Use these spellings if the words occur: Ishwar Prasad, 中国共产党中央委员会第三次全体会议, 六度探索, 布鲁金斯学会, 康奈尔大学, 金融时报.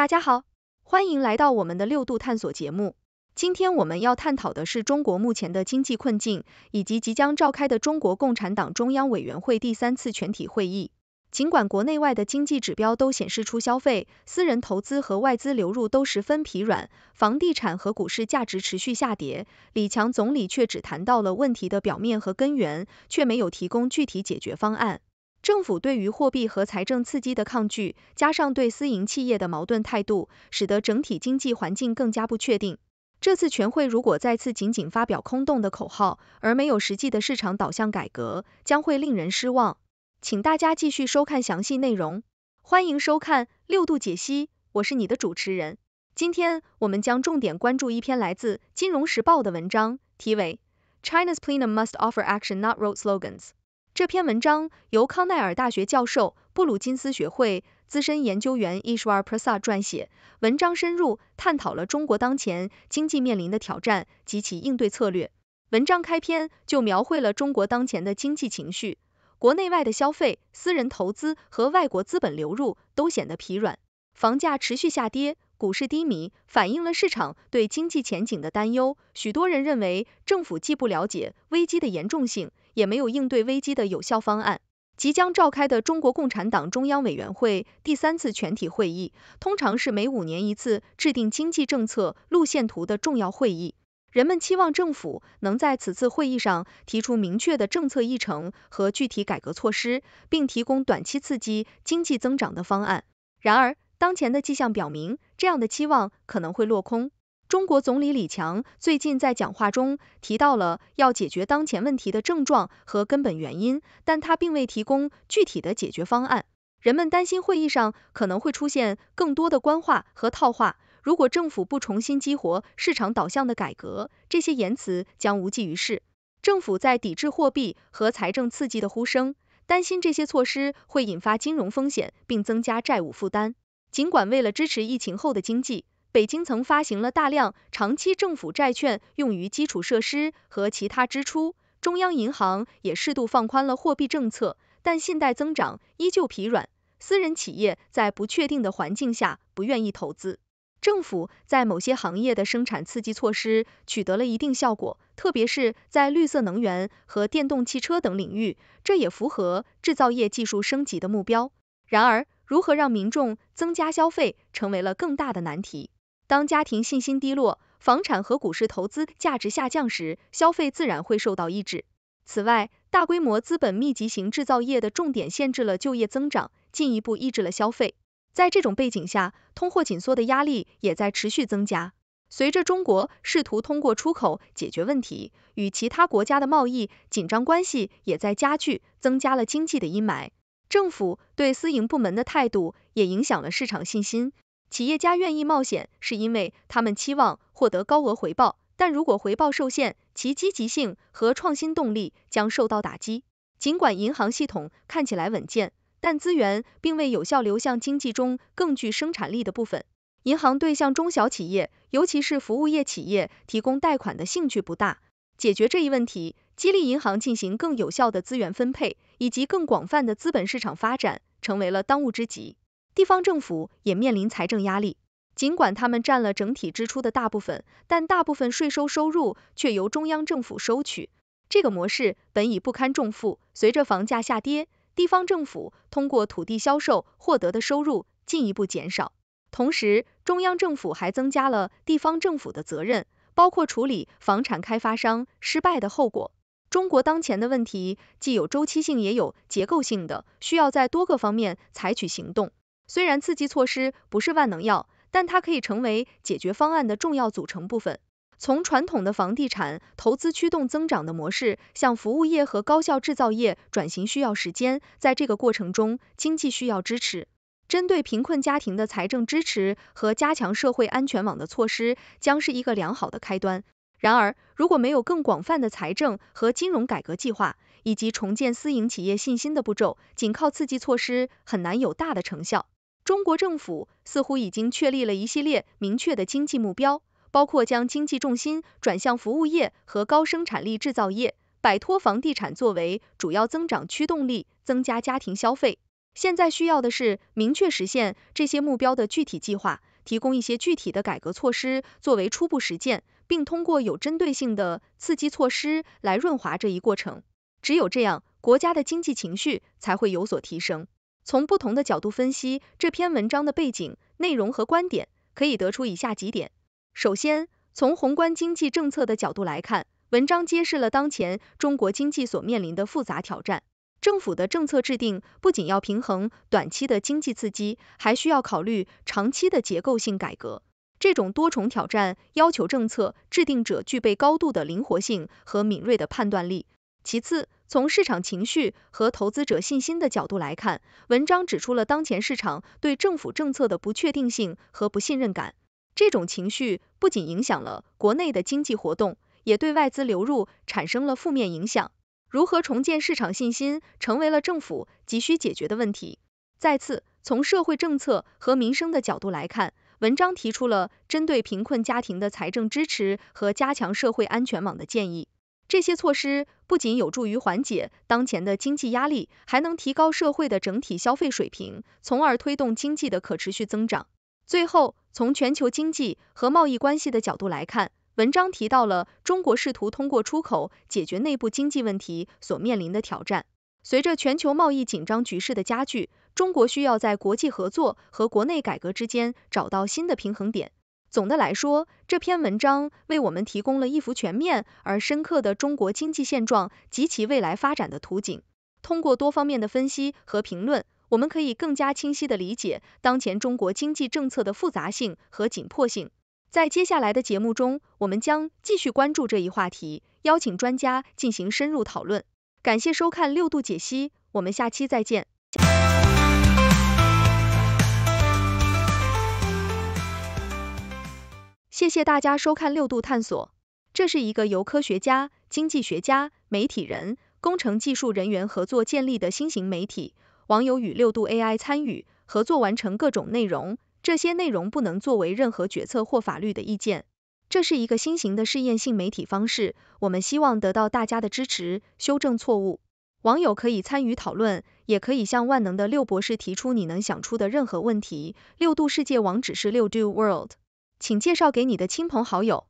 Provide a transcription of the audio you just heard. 大家好，欢迎来到我们的六度探索节目。今天我们要探讨的是中国目前的经济困境，以及即将召开的中国共产党中央委员会第3次全体会议。尽管国内外的经济指标都显示出消费、私人投资和外资流入都十分疲软，房地产和股市价值持续下跌，李强总理却只谈到了问题的表面和根源，却没有提供具体解决方案。政府对于货币和财政刺激的抗拒，加上对私营企业的矛盾态度，使得整体经济环境更加不确定。这次全会如果再次仅仅发表空洞的口号，而没有实际的市场导向改革，将会令人失望。请大家继续收看详细内容。欢迎收看六度解析，我是你的主持人。今天我们将重点关注一篇来自《金融时报》的文章，题为 China's Plenum Must Offer Action Not Rote Slogans。这篇文章由康奈尔大学教授、布鲁金斯学会资深研究员 Ishwar Prasad 撰写，文章深入探讨了中国当前经济面临的挑战及其应对策略。文章开篇就描绘了中国当前的经济情绪，国内外的消费、私人投资和外国资本流入都显得疲软，房价持续下跌，股市低迷，反映了市场对经济前景的担忧。许多人认为，政府既不了解危机的严重性，也没有应对危机的有效方案。即将召开的中国共产党中央委员会第3次全体会议，通常是每5年一次制定经济政策路线图的重要会议。人们期望政府能在此次会议上提出明确的政策议程和具体改革措施，并提供短期刺激经济增长的方案。然而，当前的迹象表明，这样的期望可能会落空。中国总理李强最近在讲话中提到了要解决当前问题的症状和根本原因，但他并未提供具体的解决方案。人们担心会议上可能会出现更多的官话和套话，如果政府不重新激活市场导向的改革，这些言辞将无济于事。政府在抵制货币和财政刺激的呼声，担心这些措施会引发金融风险并增加债务负担。尽管为了支持疫情后的经济，北京曾发行了大量长期政府债券用于基础设施和其他支出，中央银行也适度放宽了货币政策，但信贷增长依旧疲软，私人企业在不确定的环境下不愿意投资。政府在某些行业的生产刺激措施取得了一定效果，特别是在绿色能源和电动汽车等领域，这也符合制造业技术升级的目标。然而，如何让民众增加消费成为了更大的难题。当家庭信心低落，房产和股市投资价值下降时，消费自然会受到抑制。此外，大规模资本密集型制造业的重点限制了就业增长，进一步抑制了消费。在这种背景下，通货紧缩的压力也在持续增加。随着中国试图通过出口解决问题，与其他国家的贸易紧张关系也在加剧，增加了经济的阴霾。政府对私营部门的态度也影响了市场信心。企业家愿意冒险是因为他们期望获得高额回报，但如果回报受限，其积极性和创新动力将受到打击。尽管银行系统看起来稳健，但资源并未有效流向经济中更具生产力的部分。银行对向中小企业，尤其是服务业企业提供贷款的兴趣不大。解决这一问题，激励银行进行更有效的资源分配，以及更广泛的资本市场发展，成为了当务之急。地方政府也面临财政压力，尽管他们占了整体支出的大部分，但大部分税收收入却由中央政府收取。这个模式本已不堪重负，随着房价下跌，地方政府通过土地销售获得的收入进一步减少。同时，中央政府还增加了地方政府的责任，包括处理房产开发商失败的后果。中国当前的问题既有周期性也有结构性的，需要在多个方面采取行动。虽然刺激措施不是万能药，但它可以成为解决方案的重要组成部分。从传统的房地产投资驱动增长的模式，向服务业和高效制造业转型需要时间，在这个过程中，经济需要支持。针对贫困家庭的财政支持和加强社会安全网的措施，将是一个良好的开端。然而，如果没有更广泛的财政和金融改革计划，以及重建私营企业信心的步骤，仅靠刺激措施很难有大的成效。中国政府似乎已经确立了一系列明确的经济目标，包括将经济重心转向服务业和高生产力制造业，摆脱房地产作为主要增长驱动力，增加家庭消费。现在需要的是明确实现这些目标的具体计划，提供一些具体的改革措施作为初步实践，并通过有针对性的刺激措施来润滑这一过程。只有这样，国家的经济情绪才会有所提升。从不同的角度分析这篇文章的背景、内容和观点，可以得出以下几点。首先，从宏观经济政策的角度来看，文章揭示了当前中国经济所面临的复杂挑战。政府的政策制定不仅要平衡短期的经济刺激，还需要考虑长期的结构性改革。这种多重挑战要求政策制定者具备高度的灵活性和敏锐的判断力。其次，从市场情绪和投资者信心的角度来看，文章指出了当前市场对政府政策的不确定性和不信任感。这种情绪不仅影响了国内的经济活动，也对外资流入产生了负面影响。如何重建市场信心，成为了政府急需解决的问题。再次，从社会政策和民生的角度来看，文章提出了针对贫困家庭的财政支持和加强社会安全网的建议。这些措施不仅有助于缓解当前的经济压力，还能提高社会的整体消费水平，从而推动经济的可持续增长。最后，从全球经济和贸易关系的角度来看，文章提到了中国试图通过出口解决内部经济问题所面临的挑战。随着全球贸易紧张局势的加剧，中国需要在国际合作和国内改革之间找到新的平衡点。总的来说，这篇文章为我们提供了一幅全面而深刻的中国经济现状及其未来发展的图景。通过多方面的分析和评论，我们可以更加清晰地理解当前中国经济政策的复杂性和紧迫性。在接下来的节目中，我们将继续关注这一话题，邀请专家进行深入讨论。感谢收看六度解析，我们下期再见。谢谢大家收看六度探索。这是一个由科学家、经济学家、媒体人、工程技术人员合作建立的新型媒体，网友与六度 AI 参与合作完成各种内容。这些内容不能作为任何决策或法律的意见。这是一个新型的试验性媒体方式，我们希望得到大家的支持，修正错误。网友可以参与讨论，也可以向万能的六博士提出你能想出的任何问题。六度世界网址是6度world， 请介绍给你的亲朋好友。